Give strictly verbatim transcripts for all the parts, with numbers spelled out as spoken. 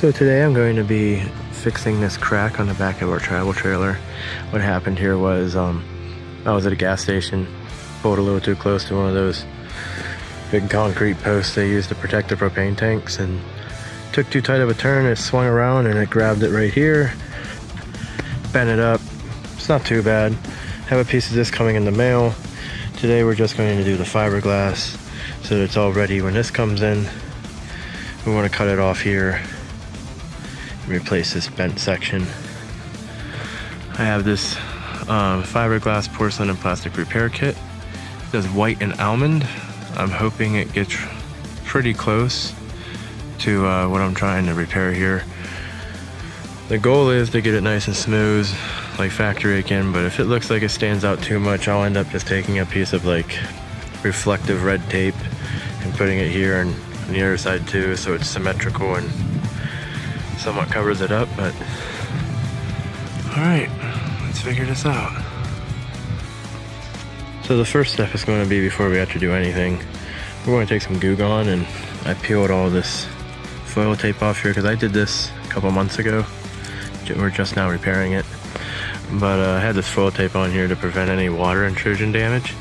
So today I'm going to be fixing this crack on the back of our travel trailer. What happened here was um, I was at a gas station, pulled a little too close to one of those big concrete posts they use to protect the propane tanks, and took too tight of a turn. It swung around and it grabbed it right here, bent it up. It's not too bad. Have a piece of this coming in the mail. Today we're just going to do the fiberglass so that it's all ready when this comes in. We want to cut it off here. Replace this bent section. I have this um, fiberglass porcelain and plastic repair kit. It does white and almond. I'm hoping it gets pretty close to uh, what I'm trying to repair here. The goal is to get it nice and smooth like factory again, but if it looks like it stands out too much, I'll end up just taking a piece of like reflective red tape and putting it here and on the other side too, so it's symmetrical and somewhat covers it up. But all right, let's figure this out. So the first step is going to be, before we have to do anything, we're going to take some Goo Gone, and I peeled all this foil tape off here because I did this a couple months ago. We're just now repairing it, but uh, I had this foil tape on here to prevent any water intrusion damage.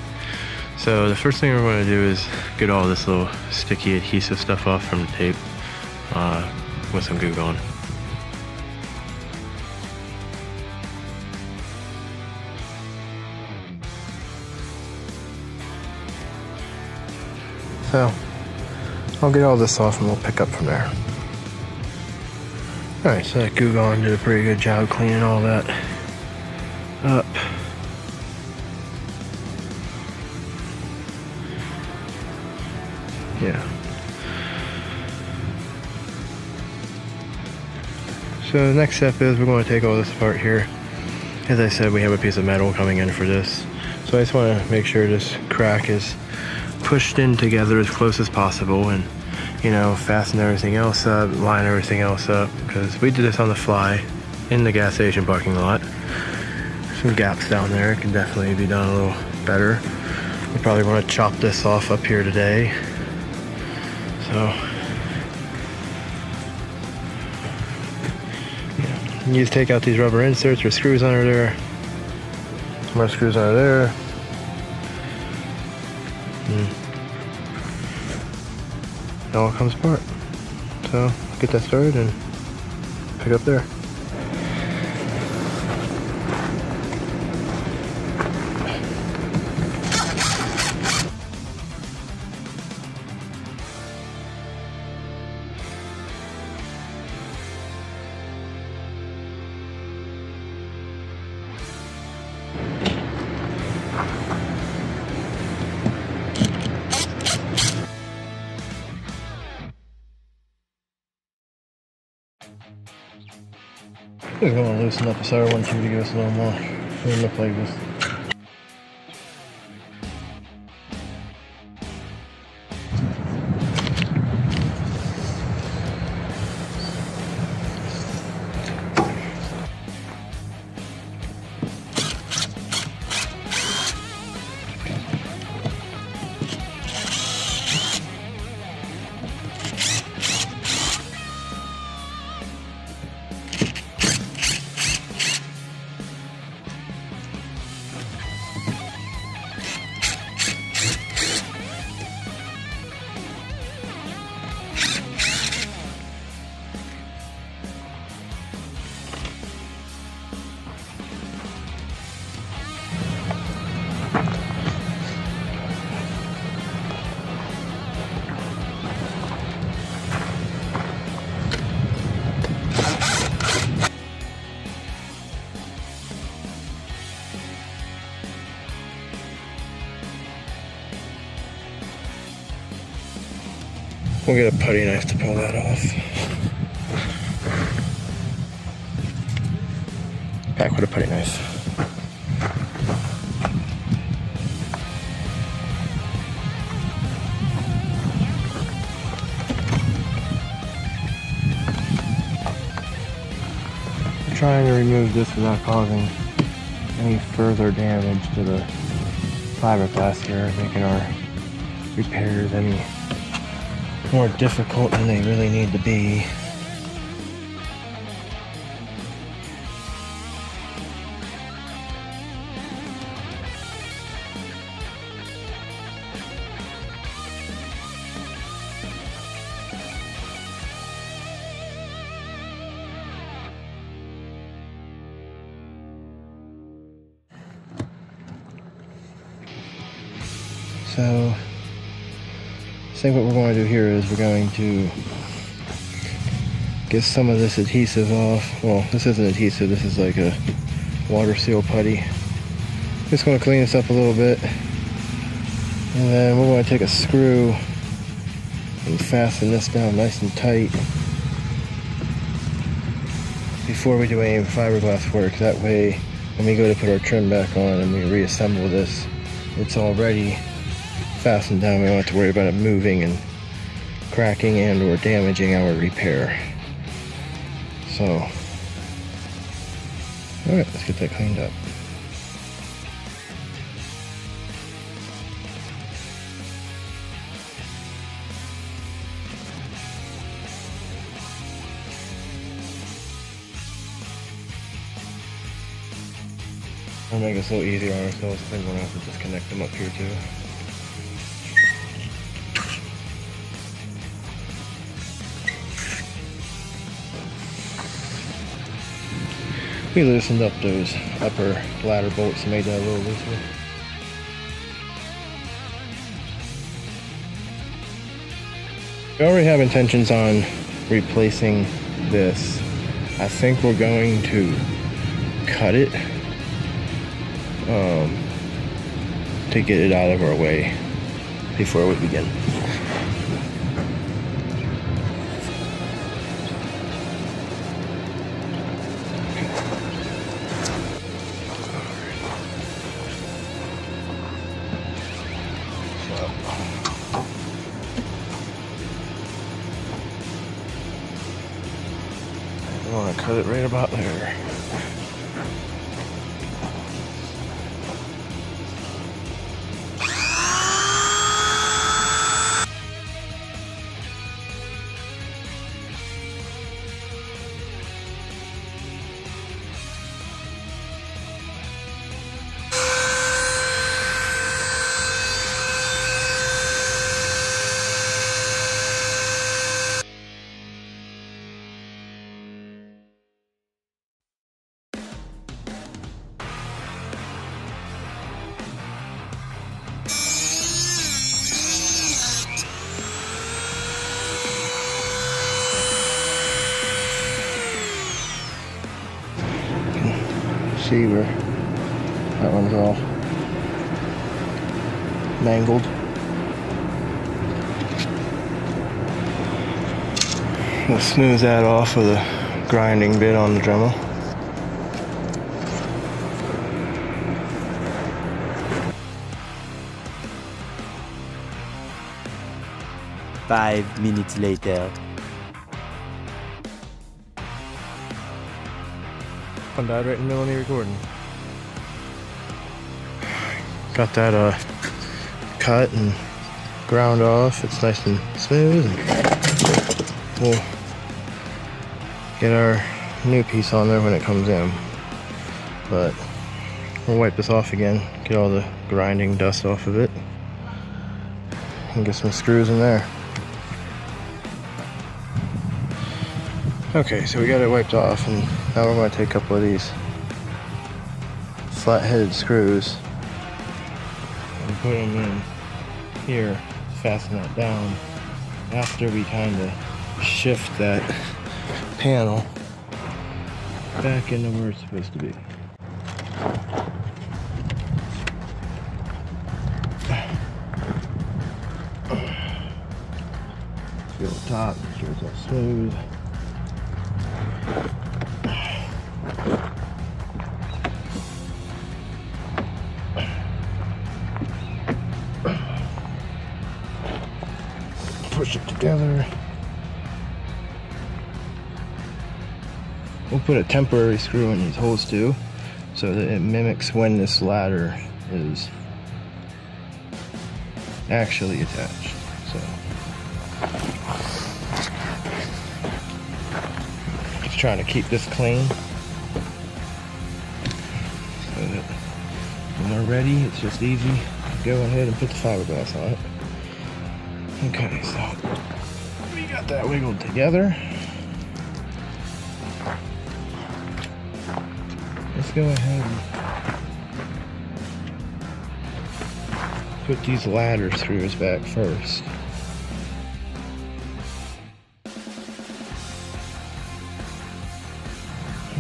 So the first thing we're going to do is get all this little sticky adhesive stuff off from the tape uh, with some Goo Gone. So I'll get all this off and we'll pick up from there. Alright, so that Goo Gone did a pretty good job cleaning all that up. Yeah. So the next step is we're going to take all this apart here. As I said, we have a piece of metal coming in for this. So I just want to make sure this crack is pushed in together as close as possible, and, you know, fasten everything else up, line everything else up, because we did this on the fly in the gas station parking lot. Some gaps down there. It can definitely be done a little better. We probably want to chop this off up here today. So you just take out these rubber inserts or screws under there. More screws under there. And it all comes apart. So get that started and pick up there. Just going to loosen up the side. I want you to give us a little more. It doesn't look like this. We'll get a putty knife to pull that off. Back with a putty knife. I'm trying to remove this without causing any further damage to the fiberglass here, making our repairs any more difficult than they really need to be. So I think what we're going to do here is we're going to get some of this adhesive off. Well, this isn't adhesive, this is like a water seal putty. Just going to clean this up a little bit, and then we're going to take a screw and fasten this down nice and tight before we do any fiberglass work. That way when we go to put our trim back on and we reassemble this, it's already fastened down. We don't have to worry about it moving and cracking and or damaging our repair. So, alright, let's get that cleaned up. We'll make it so easier on ourselves. I think we're gonna have to disconnect them up here too. We loosened up those upper ladder bolts and made that a little looser. We already have intentions on replacing this. I think we're going to cut it um, to get it out of our way before we begin. I want to cut it right about there. Receiver. That one's all mangled. We'll smooth that off with a grinding bit on the Dremel. Five minutes later. Died right in the middle of me recording. Got that uh, cut and ground off. It's nice and smooth. And we'll get our new piece on there when it comes in. But we'll wipe this off again, get all the grinding dust off of it, and get some screws in there. Okay, so we got it wiped off, and now we're going to take a couple of these flat-headed screws and put them in here, fasten that down. After we kind of shift that panel back into where it's supposed to be. Feel the top, make sure it's all smooth. Push it together. We'll put a temporary screw in these holes too, so that it mimics when this ladder is actually attached. So just trying to keep this clean, so that when we're ready, it's just easy. Go ahead and put the fiberglass on it. Okay, so we got that wiggled together. Let's go ahead and put these ladder screws back first.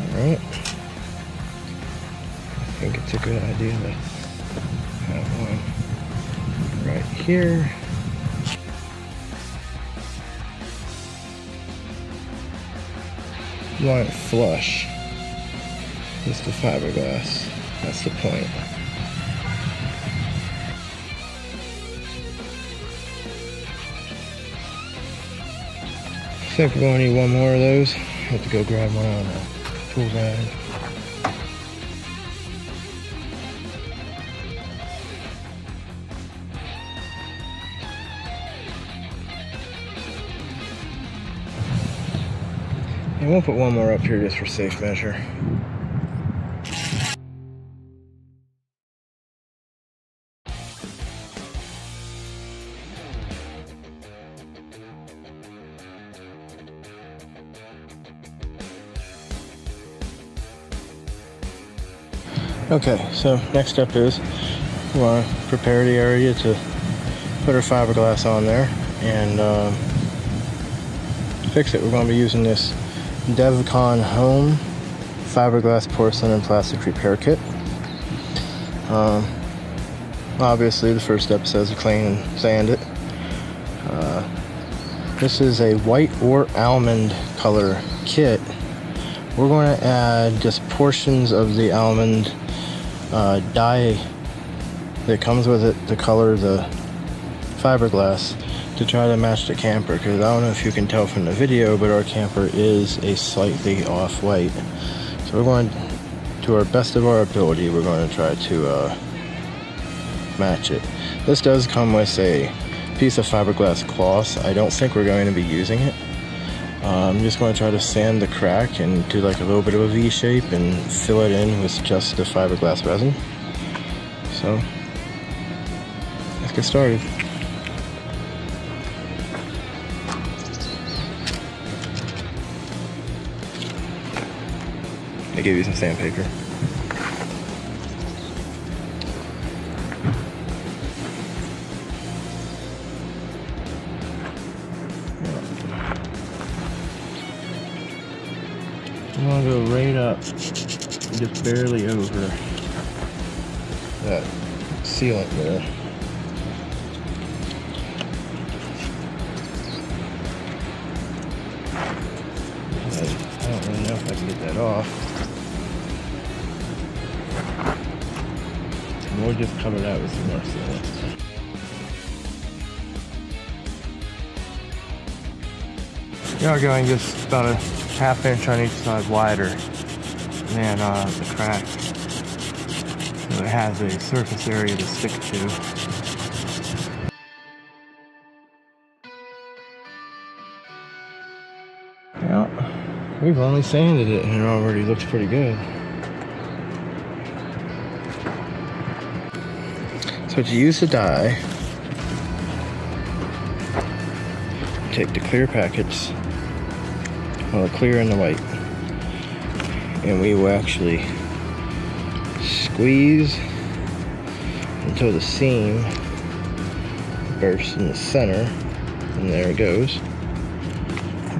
Alright. I think it's a good idea to have one right here. You want it flush with the fiberglass. That's the point. I think we're going to need one more of those. Have to go grab one on the tool bag. And we'll put one more up here just for safe measure. Okay, so next step is we want to prepare the area to put our fiberglass on there and uh, fix it. We're going to be using this Devcon Home fiberglass porcelain and plastic repair kit. Um, obviously, the first step says to clean and sand it. Uh, this is a white or almond color kit. We're going to add just portions of the almond uh, dye that comes with it to color the fiberglass to try to match the camper, because I don't know if you can tell from the video, but our camper is a slightly off-white. So we're going to, to our best of our ability, we're going to try to uh, match it. This does come with a piece of fiberglass cloth. I don't think we're going to be using it. Uh, I'm just going to try to sand the crack and do like a little bit of a V shape and fill it in with just the fiberglass resin. So, let's get started. I gave you some sandpaper. I'm gonna go right up, just barely over that sealant there. I don't really know if I can get that off. And we'll just cover that with some more sealant. Now we're going just about a half inch on each side wider than uh, the crack, so it has a surface area to stick to. Well, we've only sanded it and it already looks pretty good. So to use the dye, take the clear packets, well, the clear and the white, and we will actually squeeze until the seam bursts in the center, and there it goes.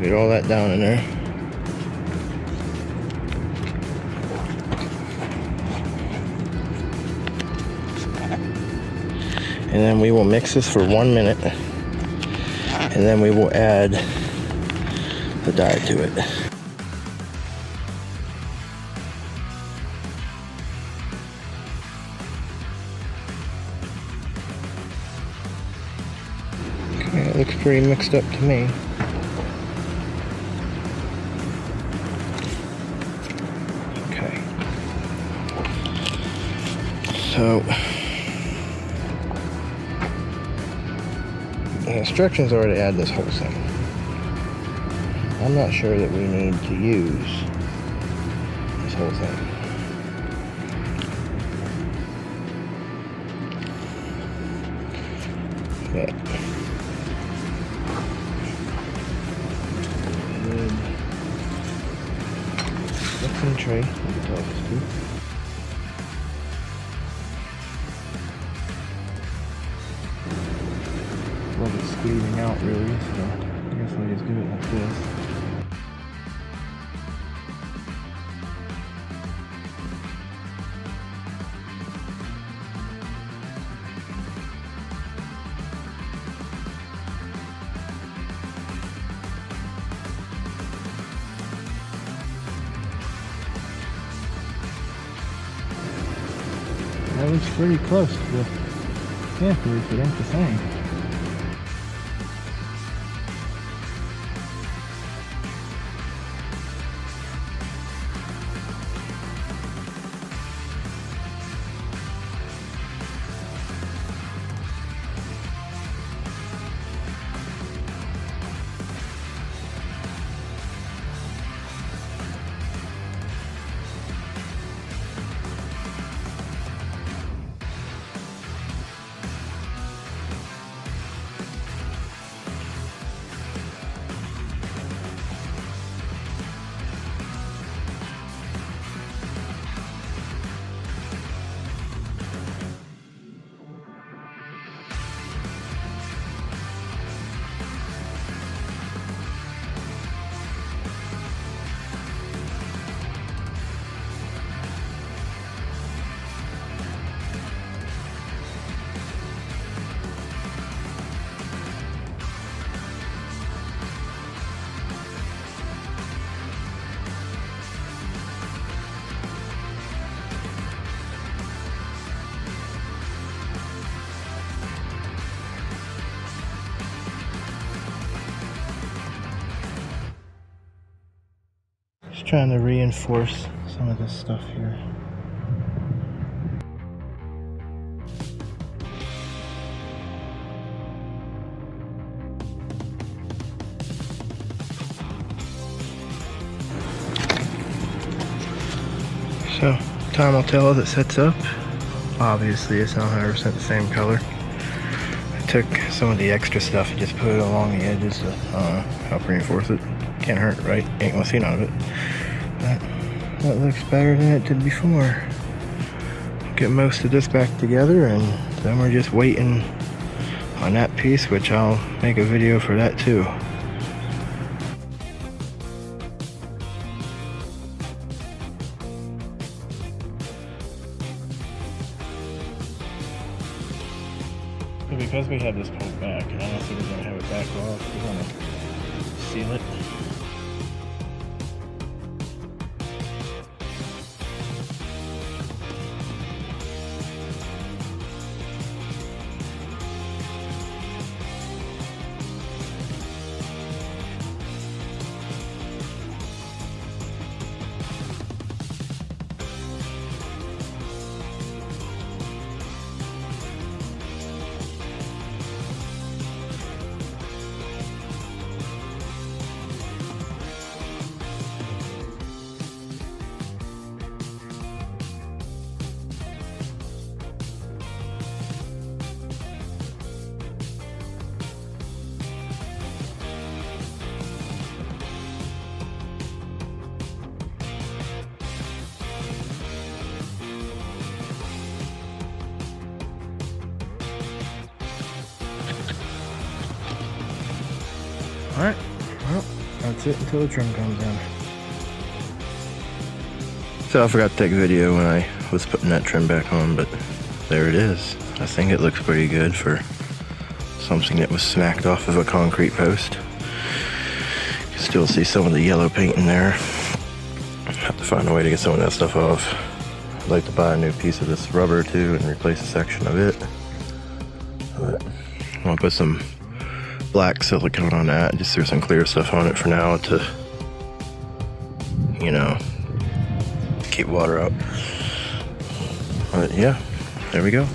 Get all that down in there. And then we will mix this for one minute, and then we will add the dye to it. Okay, it looks pretty mixed up to me. Okay. So, the instructions are to add this whole thing. I'm not sure that we need to use this whole thing. But that's in the tray. We can talk to. bleeding out really, so I guess I'll just do it like this. That looks pretty close to the camper if it ain't the same. Just trying to reinforce some of this stuff here. So, time will tell as it sets up. Obviously it's not one hundred percent the same color. I took some of the extra stuff and just put it along the edges to uh, help reinforce it. Can't hurt, right? Ain't gonna see none of it. But that looks better than it did before. Get most of this back together, and then we're just waiting on that piece, which I'll make a video for that too. So because we had this pulled back, and honestly we don't have it back off, we want to seal it. Alright, well, that's it until the trim comes in. So I forgot to take a video when I was putting that trim back on, but there it is. I think it looks pretty good for something that was smacked off of a concrete post. You can still see some of the yellow paint in there. I have to find a way to get some of that stuff off. I'd like to buy a new piece of this rubber too and replace a section of it. But I'm gonna put some black silicone on that. Just threw some clear stuff on it for now to, you know, keep water out. But yeah, there we go.